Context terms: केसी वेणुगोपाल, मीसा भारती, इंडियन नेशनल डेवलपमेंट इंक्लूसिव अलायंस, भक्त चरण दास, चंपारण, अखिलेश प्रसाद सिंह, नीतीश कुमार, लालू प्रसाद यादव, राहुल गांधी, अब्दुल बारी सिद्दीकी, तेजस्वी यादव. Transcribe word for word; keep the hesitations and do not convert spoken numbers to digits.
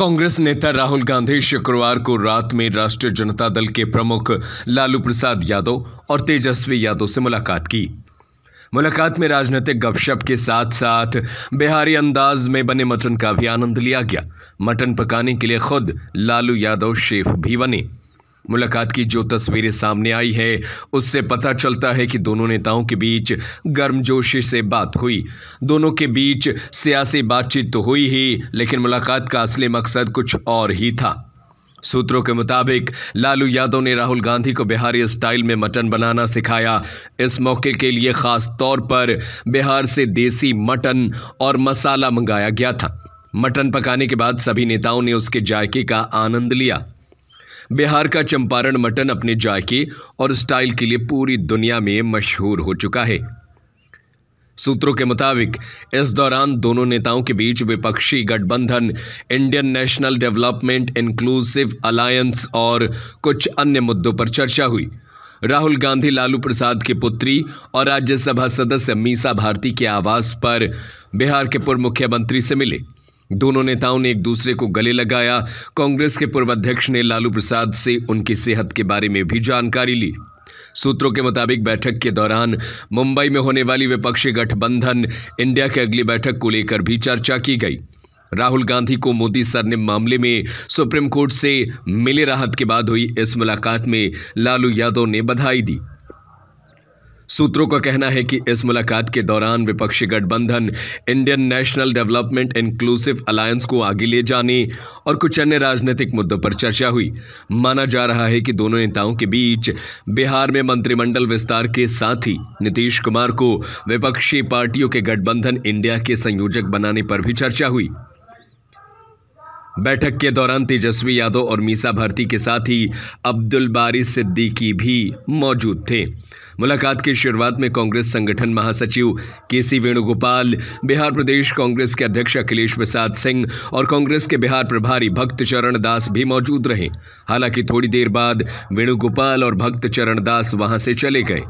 कांग्रेस नेता राहुल गांधी शुक्रवार को रात में राष्ट्रीय जनता दल के प्रमुख लालू प्रसाद यादव और तेजस्वी यादव से मुलाकात की। मुलाकात में राजनीतिक गपशप के साथ साथ बिहारी अंदाज में बने मटन का भी आनंद लिया गया। मटन पकाने के लिए खुद लालू यादव शेफ भी बने। मुलाकात की जो तस्वीरें सामने आई है उससे पता चलता है कि दोनों नेताओं के बीच गर्मजोशी से बात हुई। दोनों के बीच सियासी बातचीत तो हुई ही, लेकिन मुलाकात का असली मकसद कुछ और ही था। सूत्रों के मुताबिक लालू यादव ने राहुल गांधी को बिहारी स्टाइल में मटन बनाना सिखाया। इस मौके के लिए खास तौर पर बिहार से देसी मटन और मसाला मंगाया गया था। मटन पकाने के बाद सभी नेताओं ने उसके जायके का आनंद लिया। बिहार का चंपारण मटन अपने जायके और स्टाइल के लिए पूरी दुनिया में मशहूर हो चुका है। सूत्रों के मुताबिक इस दौरान दोनों नेताओं के बीच विपक्षी गठबंधन, इंडियन नेशनल डेवलपमेंट इंक्लूसिव अलायंस और कुछ अन्य मुद्दों पर चर्चा हुई। राहुल गांधी लालू प्रसाद की पुत्री और राज्यसभा सदस्य मीसा भारती के आवास पर बिहार के पूर्व मुख्यमंत्री से मिले। दोनों नेताओं ने एक दूसरे को गले लगाया। कांग्रेस के पूर्व अध्यक्ष ने लालू प्रसाद से उनकी सेहत के बारे में भी जानकारी ली। सूत्रों के मुताबिक बैठक के दौरान मुंबई में होने वाली विपक्षी गठबंधन इंडिया की अगली बैठक को लेकर भी चर्चा की गई। राहुल गांधी को मोदी सरनेम मामले में सुप्रीम कोर्ट से मिले राहत के बाद हुई इस मुलाकात में लालू यादव ने बधाई दी। सूत्रों का कहना है कि इस मुलाकात के दौरान विपक्षी गठबंधन इंडियन नेशनल डेवलपमेंट इंक्लूसिव अलायंस को आगे ले जाने और कुछ अन्य राजनीतिक मुद्दों पर चर्चा हुई। माना जा रहा है कि दोनों नेताओं के बीच बिहार में मंत्रिमंडल विस्तार के साथ ही नीतीश कुमार को विपक्षी पार्टियों के गठबंधन इंडिया के संयोजक बनाने पर भी चर्चा हुई। बैठक के दौरान तेजस्वी यादव और मीसा भारती के साथ ही अब्दुल बारी सिद्दीकी भी मौजूद थे। मुलाकात की शुरुआत में कांग्रेस संगठन महासचिव केसी वेणुगोपाल, बिहार प्रदेश कांग्रेस के अध्यक्ष अखिलेश प्रसाद सिंह और कांग्रेस के बिहार प्रभारी भक्त चरण दास भी मौजूद रहे। हालांकि थोड़ी देर बाद वेणुगोपाल और भक्त चरण दास वहां से चले गए।